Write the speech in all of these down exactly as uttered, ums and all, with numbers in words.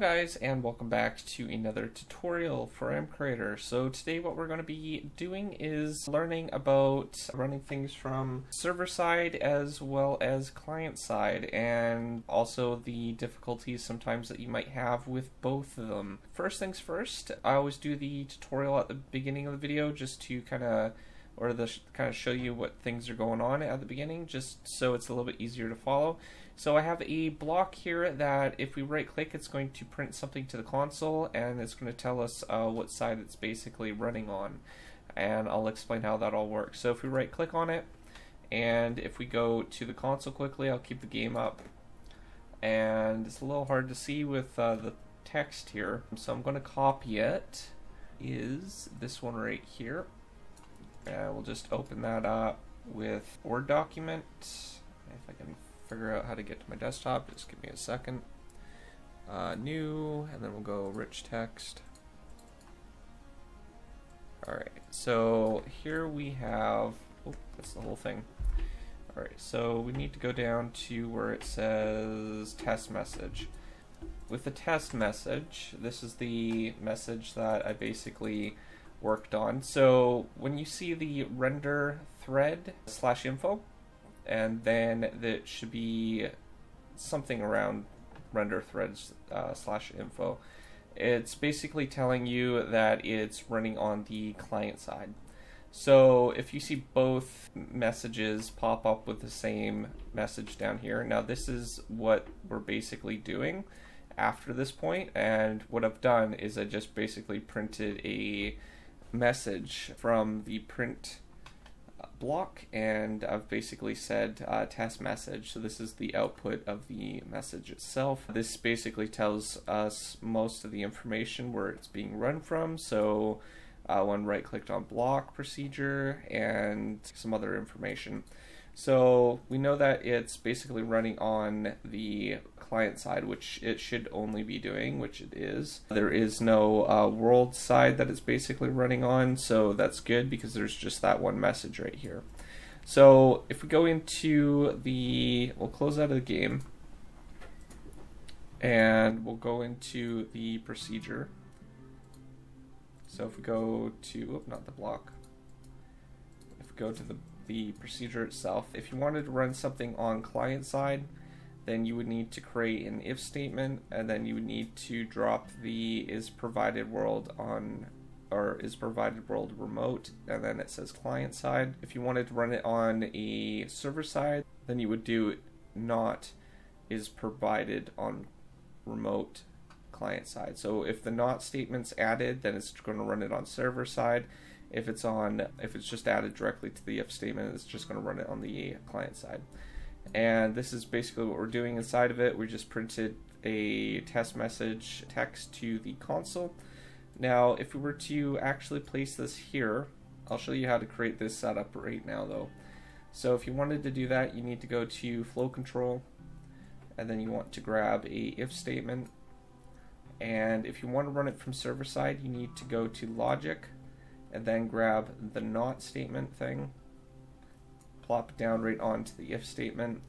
Hello guys, and welcome back to another tutorial for MCreator. So today what we're going to be doing is learning about running things from server side as well as client side, and also the difficulties sometimes that you might have with both of them. First things first, I always do the tutorial at the beginning of the video just to kind of or the kind of show you what things are going on at the beginning, just so it's a little bit easier to follow. So I have a block here that if we right click, it's going to print something to the console, and it's going to tell us uh, what side it's basically running on, and I'll explain how that all works. So if we right click on it, and if we go to the console quickly, I'll keep the game up, and it's a little hard to see with uh, the text here, so I'm going to copy it, is this one right here. Uh, we'll just open that up with Word document. If I can figure out how to get to my desktop, just give me a second. Uh, new, and then we'll go rich text. Alright, so here we have, oh, that's the whole thing. Alright, so we need to go down to where it says test message. With the test message, this is the message that I basically worked on. So when you see the render thread slash info, and then that should be something around render threads uh, slash info, it's basically telling you that it's running on the client side. So if you see both messages pop up with the same message down here, now this is what we're basically doing after this point, and what I've done is I just basically printed a message from the print block, and I've basically said uh, test message. So this is the output of the message itself. This basically tells us most of the information where it's being run from. So uh, one right clicked on block procedure and some other information. So we know that it's basically running on the client side, which it should only be doing, which it is. There is no uh, world side that it's basically running on, so that's good because there's just that one message right here. So if we go into the, we'll close out of the game, and we'll go into the procedure. So if we go to, oh, not the block, if we go to the the procedure itself. If you wanted to run something on client side, then you would need to create an if statement, and then you would need to drop the is provided world on, or is provided world remote, and then it says client side. If you wanted to run it on a server side, then you would do not is provided on remote client side. So if the not statement's added, then it's going to run it on server side. If it's on, if it's just added directly to the if statement, it's just going to run it on the client side. And this is basically what we're doing inside of it. We just printed a test message text to the console. Now, if we were to actually place this here, I'll show you how to create this setup right now though. So if you wanted to do that, you need to go to flow control, and then you want to grab a if statement. And if you want to run it from server side, you need to go to logic, and then grab the not statement thing, plop it down right onto the if statement,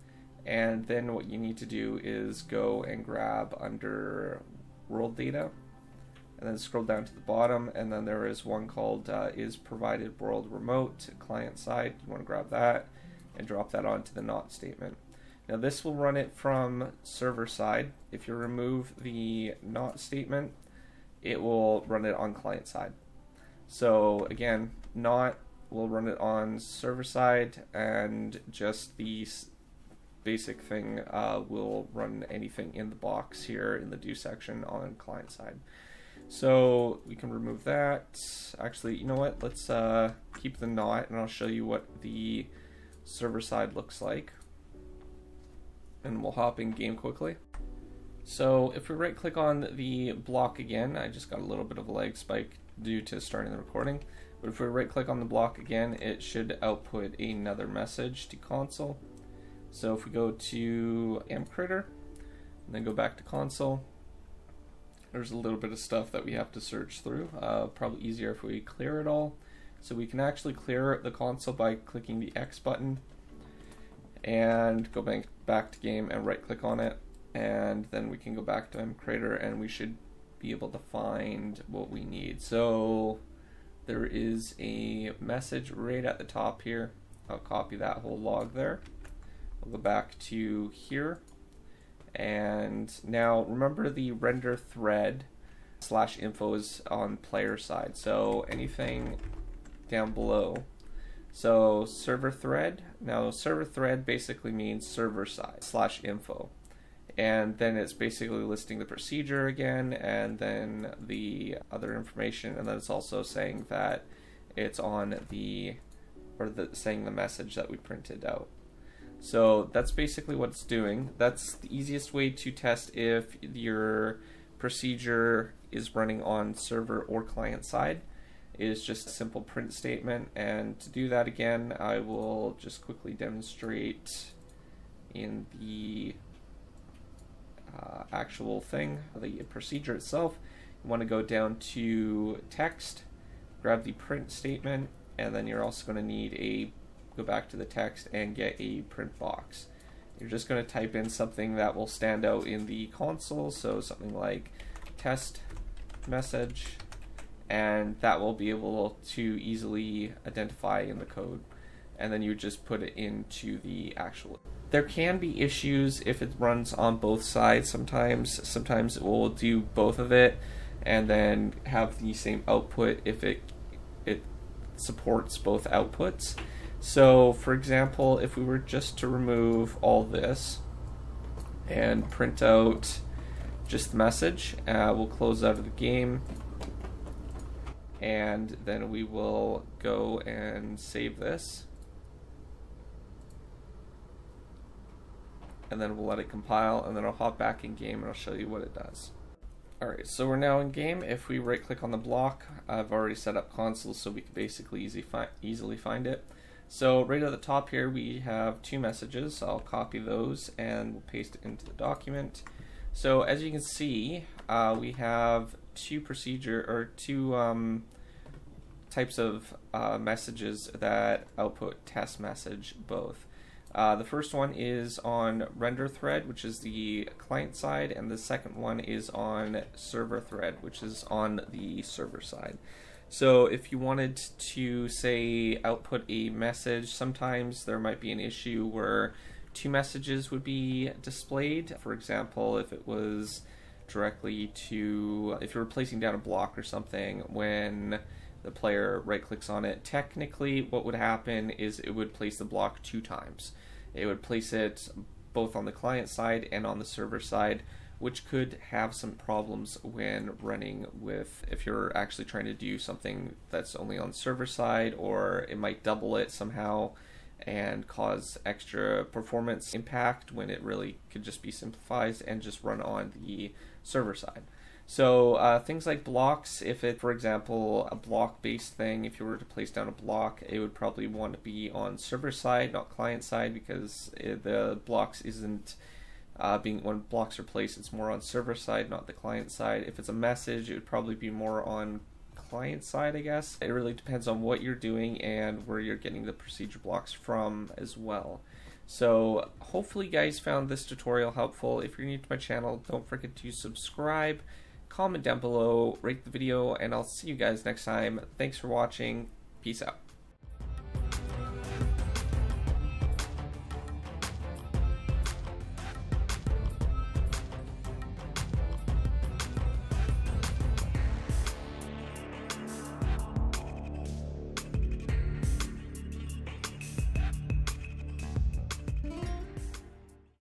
and then what you need to do is go and grab under world data, and then scroll down to the bottom, and then there is one called uh, is provided world remote client side. You want to grab that and drop that onto the not statement. Now this will run it from server side. If you remove the not statement, it will run it on client side. So again, not will run it on server side, and just the basic thing uh, will run anything in the box here in the do section on client side. So we can remove that. Actually, you know what? Let's uh, keep the not, and I'll show you what the server side looks like. And we'll hop in game quickly. So if we right click on the block again, I just got a little bit of a lag spike due to starting the recording, but if we right click on the block again, it should output another message to console. So if we go to MCreator and then go back to console, there's a little bit of stuff that we have to search through, uh, probably easier if we clear it all. So we can actually clear the console by clicking the X button, and go back, back to game and right click on it, and then we can go back to MCreator and we should be able to find what we need. So there is a message right at the top here. I'll copy that whole log there. We'll go back to here, and now remember the render thread slash info is on player side, so anything down below. So server thread, now server thread basically means server side slash info, and then it's basically listing the procedure again and then the other information, and then it's also saying that it's on the or the saying the message that we printed out. So that's basically what it's doing. That's the easiest way to test if your procedure is running on server or client side. It is just a simple print statement, and to do that again I will just quickly demonstrate in the uh, actual thing, the procedure itself. You want to go down to text, grab the print statement, and then you're also going to need a go back to the text and get a print box. You're just going to type in something that will stand out in the console, so something like test message, and that will be able to easily identify in the code, and then you just put it into the actual. There can be issues if it runs on both sides sometimes. Sometimes it will do both of it and then have the same output if it it supports both outputs. So for example, if we were just to remove all this and print out just the message, uh, we'll close out of the game, and then we will go and save this, and then we'll let it compile, and then I'll hop back in game and I'll show you what it does. Alright, so we're now in game. If we right click on the block, I've already set up console so we can basically easy fi easily find it. So right at the top here we have two messages, so I'll copy those and we'll paste it into the document. So as you can see, uh, we have two procedure or two um, types of uh, messages that output test message both. Uh, the first one is on render thread, which is the client side, and the second one is on server thread, which is on the server side. So if you wanted to, say, output a message, sometimes there might be an issue where two messages would be displayed. For example, if it was directly to, if you were placing down a block or something, when the player right-clicks on it, technically what would happen is it would place the block two times. It would place it both on the client side and on the server side, which could have some problems when running with, if you're actually trying to do something that's only on server side, or it might double it somehow and cause extra performance impact when it really could just be simplified and just run on the server side. So uh, things like blocks, if it, for example, a block-based thing, if you were to place down a block, it would probably want to be on server side, not client side, because it, the blocks isn't Uh, being when blocks are placed, it's more on server side, not the client side. If it's a message, it would probably be more on client side, I guess. It really depends on what you're doing and where you're getting the procedure blocks from as well. So hopefully you guys found this tutorial helpful. If you're new to my channel, don't forget to subscribe, comment down below, rate the video, and I'll see you guys next time. Thanks for watching. Peace out.